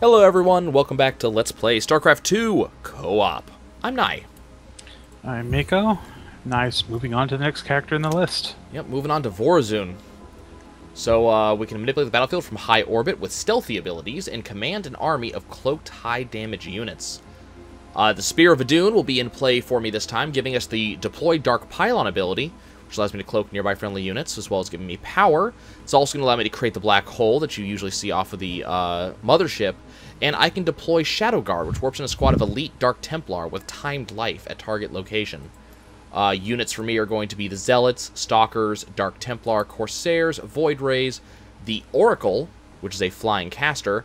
Hello everyone, welcome back to Let's Play StarCraft II Co-op. I'm Nai. I'm Mako. Nice, moving on to the next character in the list. Yep, moving on to Vorazun. So we can manipulate the battlefield from high orbit with stealthy abilities and command an army of cloaked high damage units. The Spear of Adun will be in play for me this time, giving us the Deploy Dark Pylon ability, which allows me to cloak nearby friendly units, as well as giving me power. It's also going to allow me to create the black hole that you usually see off of the mothership. And I can deploy Shadow Guard, which warps in a squad of elite Dark Templar with timed life at target location. Units for me are going to be the Zealots, Stalkers, Dark Templar, Corsairs, Void Rays, the Oracle, which is a flying caster.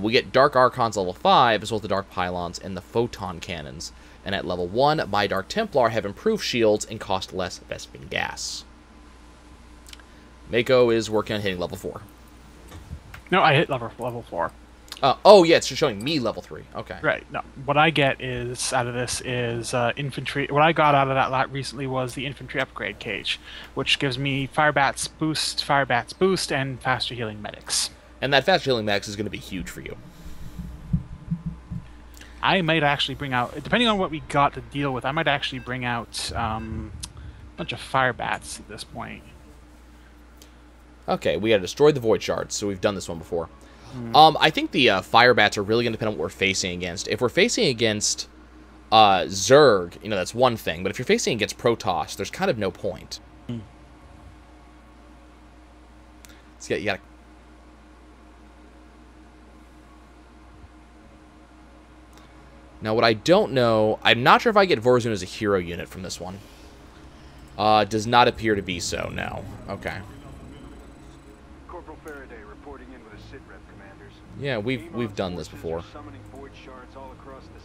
We get Dark Archons level 5, as well as the Dark Pylons and the Photon Cannons. And at level 1, my Dark Templar have improved shields and cost less Vespin Gas. Mako is working on hitting level 4. No, I hit level 4. Oh, yeah, it's just showing me level 3. Okay. Right. No, what I get is out of this is infantry. What I got out of that lot recently was the infantry upgrade cage, which gives me Firebats boost, and faster healing medics. And that faster healing medics is going to be huge for you. I might actually bring out, depending on what we got to deal with, I might actually bring out a bunch of Firebats at this point. Okay, we gotta destroy the Void Shards, so we've done this one before. Mm. I think the Firebats are really gonna depend on what we're facing against. If we're facing against Zerg, you know, that's one thing, but if you're facing against Protoss, there's kind of no point. Mm. So you gotta now, what I don't know, I'm not sure if I get Vorazun as a hero unit from this one. Does not appear to be so, no. Okay. Corporal Faraday reporting in with a sitrep, commanders. Yeah, we've done this before.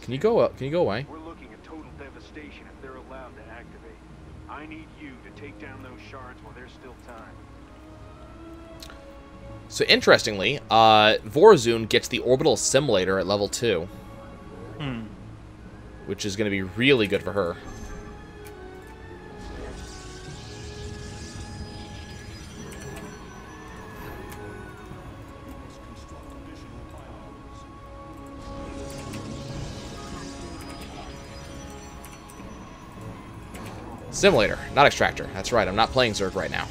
Can you go away? We're looking at total devastation if they're allowed to activate. I need you to take down those shards while there's still time. So interestingly, Vorazun gets the orbital assimilator at level 2. Hmm. Which is going to be really good for her. Simulator, not extractor. That's right, I'm not playing Zerg right now.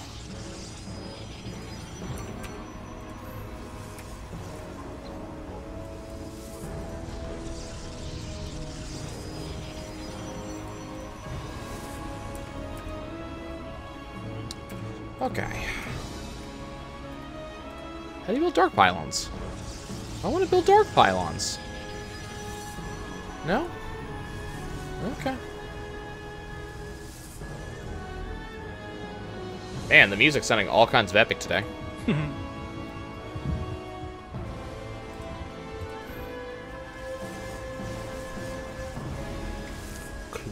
Okay. How do you build Dark Pylons? I want to build Dark Pylons. No? Okay. Man, the music's sounding all kinds of epic today.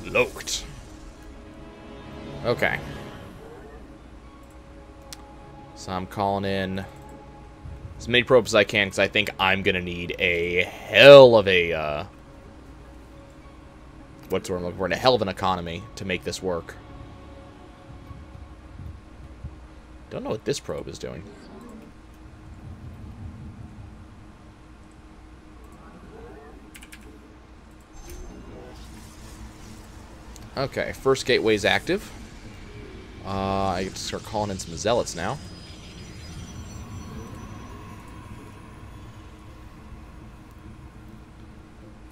Cloaked. Okay. So I'm calling in as many probes as I can, because I think I'm going to need a hell of a, what's the word I'm looking for? A hell of an economy to make this work. Don't know what this probe is doing. Okay, first gateway's active. I have to start calling in some zealots now.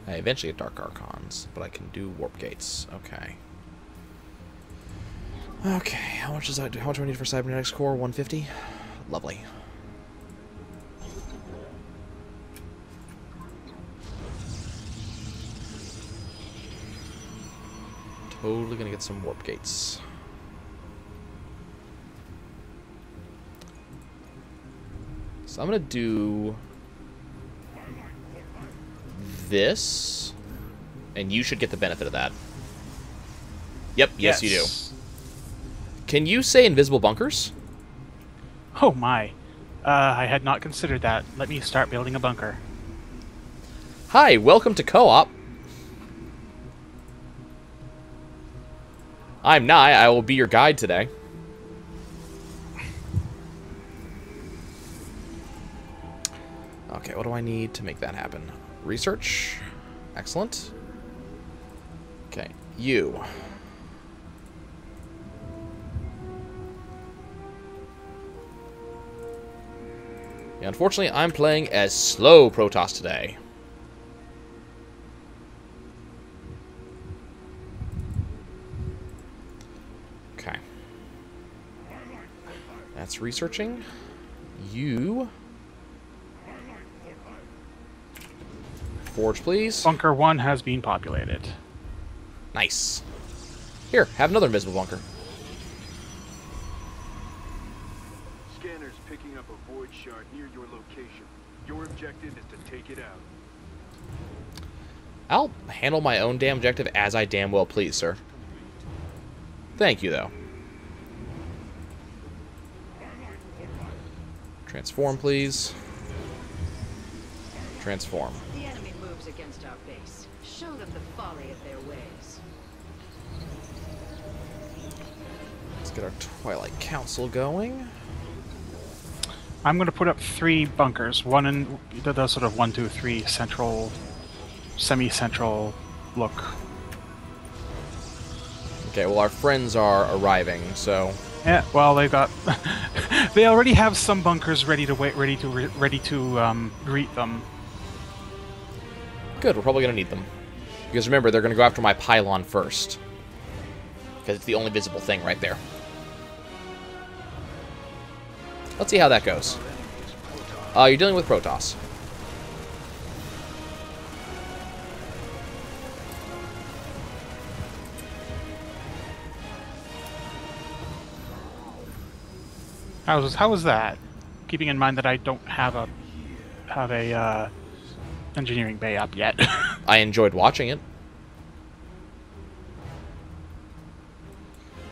I eventually get Dark Archons, but I can do warp gates. Okay. Okay, how much do I need for cybernetics core? 150? Lovely. Totally gonna get some warp gates. So I'm gonna do this, and you should get the benefit of that. Yep, yes, you do. Can you say invisible bunkers? Oh my, I had not considered that. Let me start building a bunker. Hi, welcome to co-op. I'm Nai, I will be your guide today. Okay, what do I need to make that happen? Research. Excellent. Okay, you. Yeah, unfortunately, I'm playing as slow Protoss today. Okay. That's researching. You. Forge, please. Bunker 1 has been populated. Nice. Here, have another invisible bunker. Scanner's picking up a void shard near your location. Your objective is to take it out. I'll handle my own damn objective as I damn well please, sir. Thank you, though. Transform, please. Transform. The enemy moves against our base. Show them the folly of their ways. Let's get our Twilight Council going. I'm going to put up 3 bunkers. One in the sort of 1, 2, 3 central, semi-central look. Okay, well, our friends are arriving, so. Yeah, well, they've got. They already have some bunkers ready to greet them. Good, we're probably going to need them. Because remember, they're going to go after my pylon first. Because it's the only visible thing right there. Let's see how that goes. You're dealing with Protoss. How was that? Keeping in mind that I don't have a engineering bay up yet. I enjoyed watching it.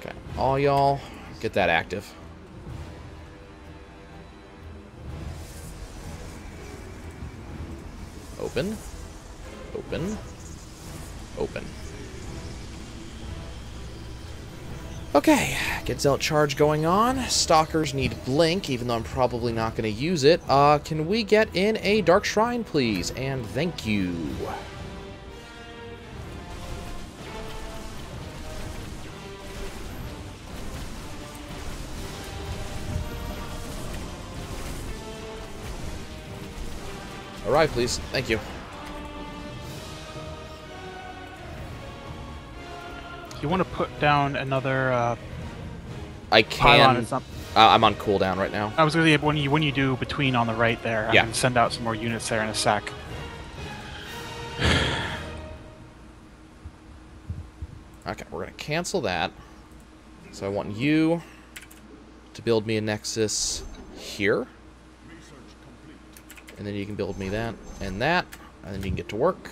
Okay, all y'all, get that active. Open, open, open. Okay, get Zealot Charge going on. Stalkers need Blink, even though I'm probably not going to use it. Can we get in a Dark Shrine, please? And thank you. Arrive, please. Thank you. You want to put down another I can. I'm on cooldown right now. I was going to say, when you do between on the right there, yeah. I'm going to send out some more units there in a sec. Okay, we're going to cancel that. So I want you to build me a Nexus here. And then you can build me that. And then you can get to work.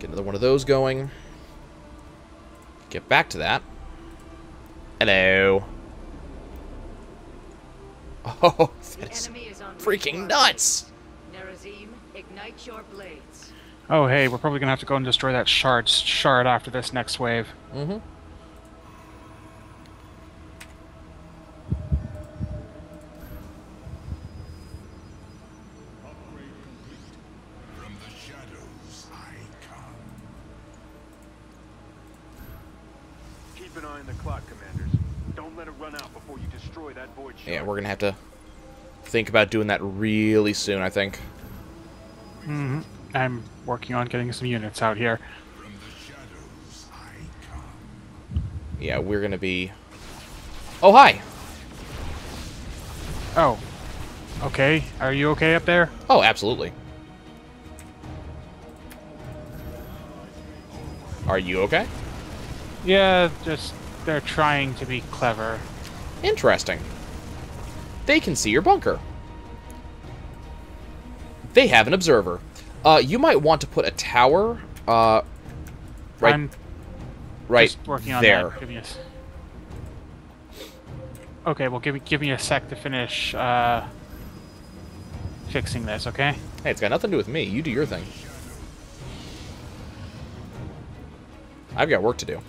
Get another one of those going. Get back to that. Hello. Oh, that's freaking nuts! Nerazim, ignite your blades. Oh, hey, we're probably going to have to go and destroy that shard after this next wave. Mm-hmm. Yeah, we're going to have to think about doing that really soon, I think. Mm-hmm. I'm working on getting some units out here. From the shadows, I come. Yeah, we're going to be... Oh, hi! Oh. Okay. Are you okay up there? Oh, absolutely. Are you okay? Yeah, just... They're trying to be clever. Interesting. They can see your bunker. They have an observer. You might want to put a tower right working on there. That. Give me a... Okay, well give me a sec to finish fixing this, okay? Hey, it's got nothing to do with me. You do your thing. I've got work to do.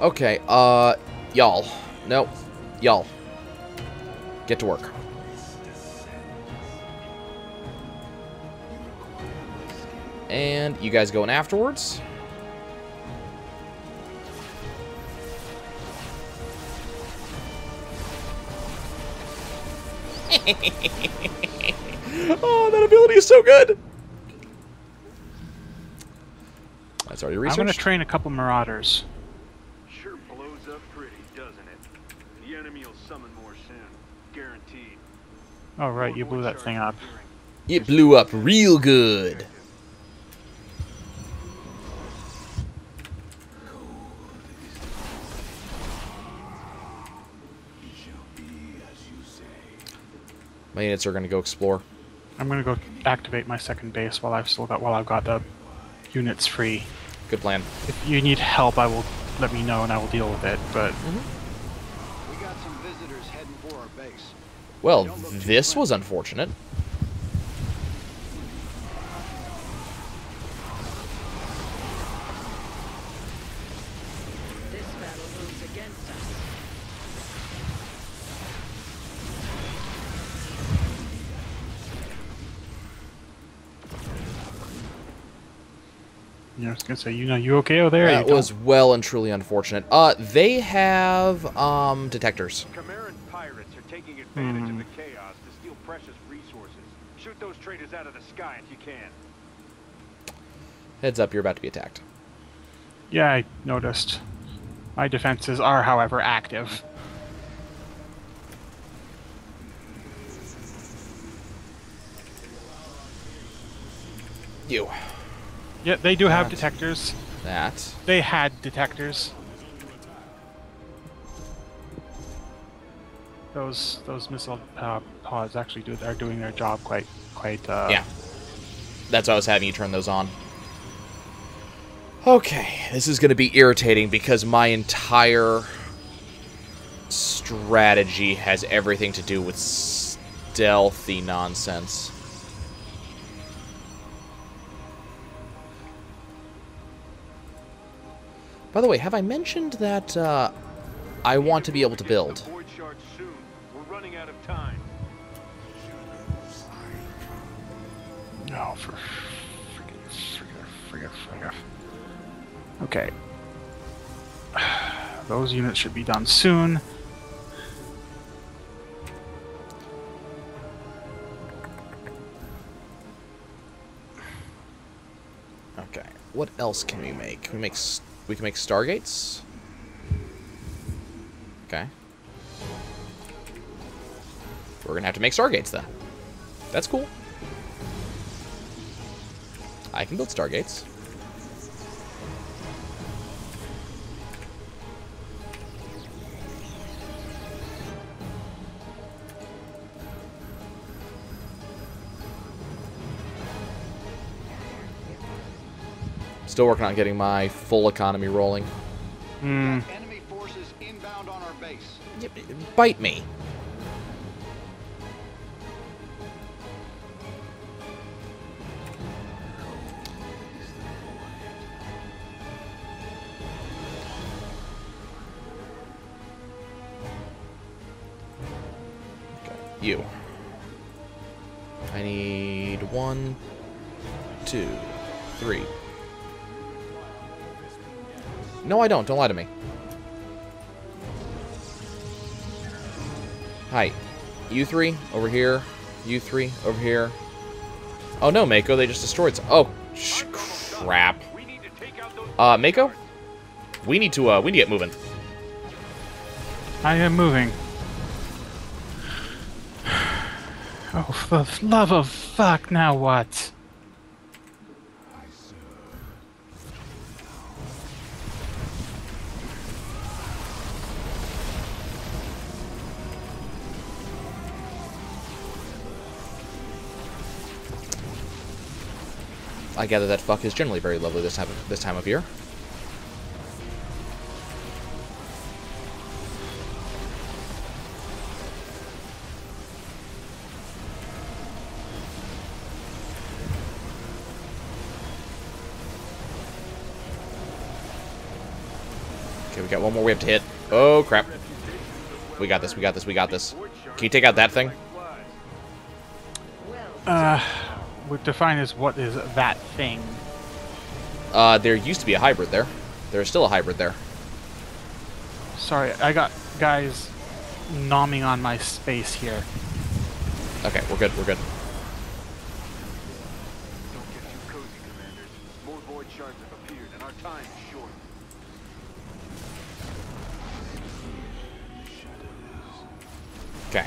Okay, y'all. No. Y'all, get to work. And you guys going afterwards? Oh, that ability is so good. That's already researched. I'm going to train a couple marauders. Sure blows up pretty, doesn't it? The enemy will summon more soon, guaranteed. Oh right, you blew that thing up. It blew up real good. My units are going to go explore. I'm going to go activate my second base while I've still got the units free. Good plan. If you need help, I will let me know and I will deal with it. But we got some visitors heading for our base. Well, this was unfortunate. I was gonna say, you know, you okay over there? That was well and truly unfortunate. They have detectors. Chimeran pirates are taking advantage of the chaos to steal precious resources. Shoot those traitors out of the sky if you can. Heads up, you're about to be attacked. Yeah, I noticed. My defenses are, however, active. You. Yeah, they do have detectors. They had detectors. Those missile pods actually are doing their job quite. Yeah, that's why I was having you turn those on. Okay, this is going to be irritating because my entire strategy has everything to do with stealthy nonsense. By the way, have I mentioned that I want to be able to build? No, for friggin'. Okay. Those units should be done soon. Okay. What else can we make? Can we make stuff? We can make Stargates. Okay. We're gonna have to make Stargates, though. That's cool. I can build Stargates. Still working on getting my full economy rolling. Enemy forces inbound on our base. Bite me. Okay, you. I need 1, 2, 3. No, I don't. Don't lie to me. Hi. You three, over here. You three, over here. Oh, no, Mako. They just destroyed some. Oh, crap. Mako? We need to get moving. I am moving. Oh, for the love of fuck, now what? I gather that fuck is generally very lovely this time of year. Okay, we got one more we have to hit. Oh, crap. We got this, we got this, we got this. Can you take out that thing? Define as what is that thing? There used to be a hybrid there. There's still a hybrid there. Sorry, I got guys nomming on my space here. Okay, we're good, we're good. Don't get too cozy, commanders. More void shards have appeared and our time is short. Okay.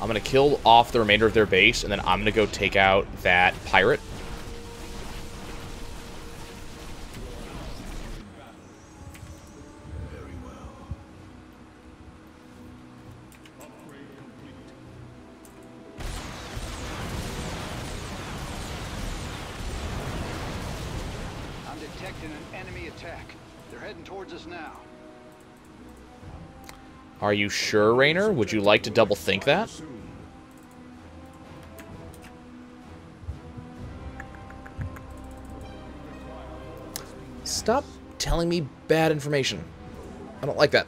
I'm going to kill off the remainder of their base, and then I'm going to go take out that pirate. Very well. I'm detecting an enemy attack. They're heading towards us now. Are you sure, Raynor? Would you like to double-think that? Stop telling me bad information. I don't like that.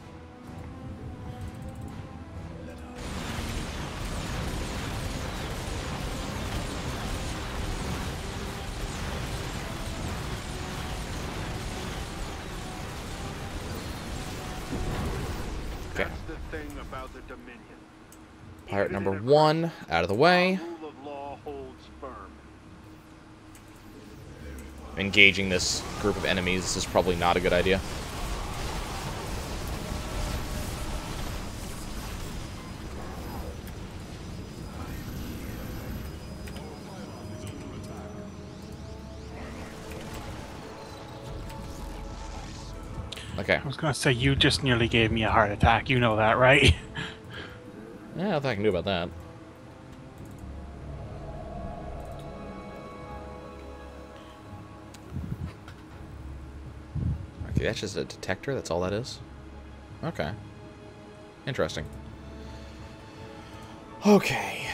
Pirate number one, out of the way. Engaging this group of enemies is probably not a good idea. Okay. I was gonna say, you just nearly gave me a heart attack. You know that, right? Yeah, I don't think I can do about that. Okay, that's just a detector. That's all that is. Okay. Interesting. Okay.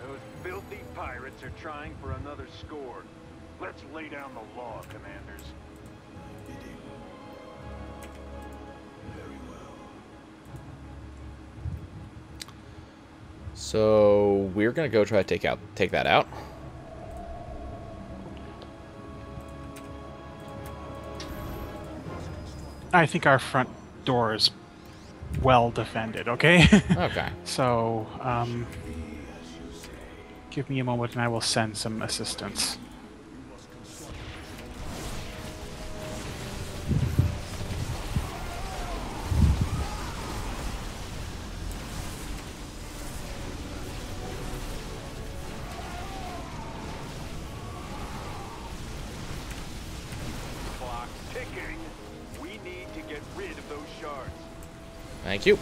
Those filthy pirates are trying for another score. Let's lay down the law, commanders. So we're gonna go try to take that out. I think our front door is well defended. Okay. Okay. So give me a moment, and I will send some assistance. Thank you.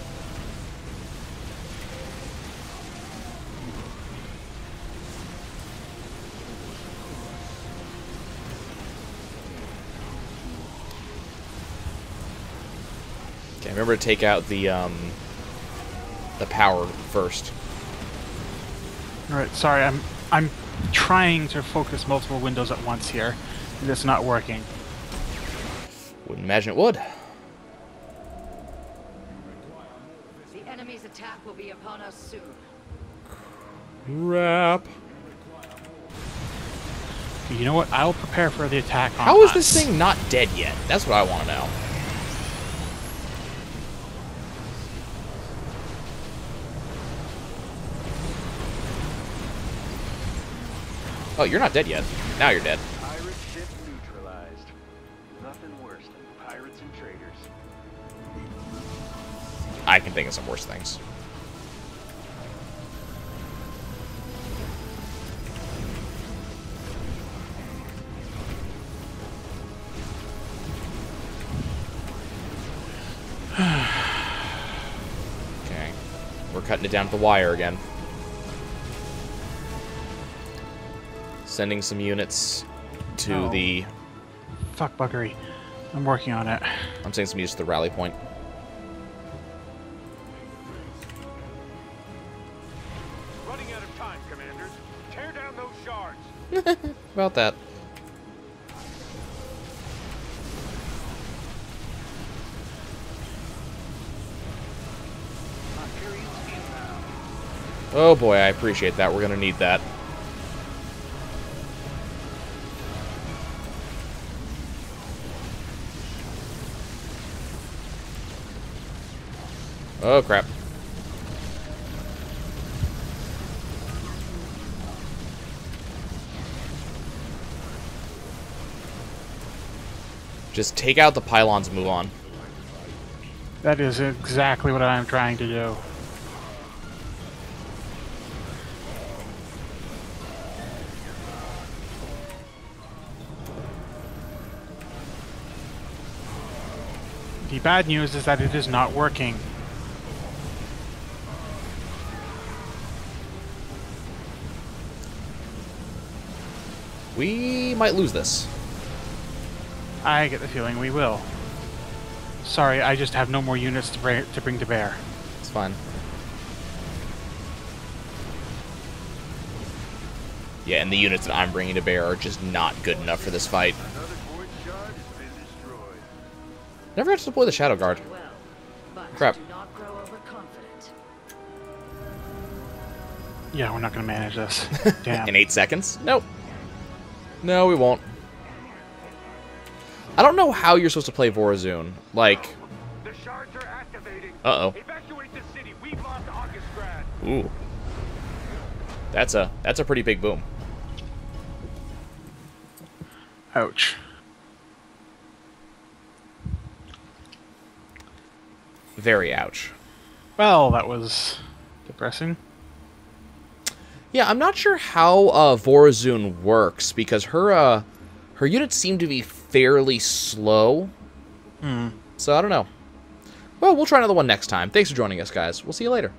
Okay, remember to take out the power first. All right, sorry, I'm trying to focus multiple windows at once here, and it's not working. Wouldn't imagine it would. Upon us soon. Crap. You know what? I'll prepare for the attack on us. How is this thing not dead yet? That's what I want to know. Oh, you're not dead yet. Now you're dead. Pirate ship neutralized. Nothing worse than pirates and traitors. I can think of some worse things. Cutting it down to the wire again. Sending some units to the... Fuck buggery. I'm working on it. I'm sending some units to the rally point. Running out of time, commanders. Tear down those shards. About that. Oh boy, I appreciate that. We're gonna need that. Oh crap. Just take out the pylons and move on. That is exactly what I'm trying to do. The bad news is that it is not working. We might lose this. I get the feeling we will. Sorry, I just have no more units to bring to bear. It's fine. Yeah, and the units that I'm bringing to bear are just not good enough for this fight. Never had to deploy the Shadow Guard. Crap. Yeah, we're not going to manage this. Damn. In 8 seconds? Nope. No, we won't. I don't know how you're supposed to play Vorazun. Like... Uh-oh. Ooh. That's a pretty big boom. Ouch. Very ouch. Well, that was depressing. Yeah, I'm not sure how Vorazun works, because her units seem to be fairly slow. So I don't know. Well, we'll try another one next time. Thanks for joining us, guys. We'll see you later.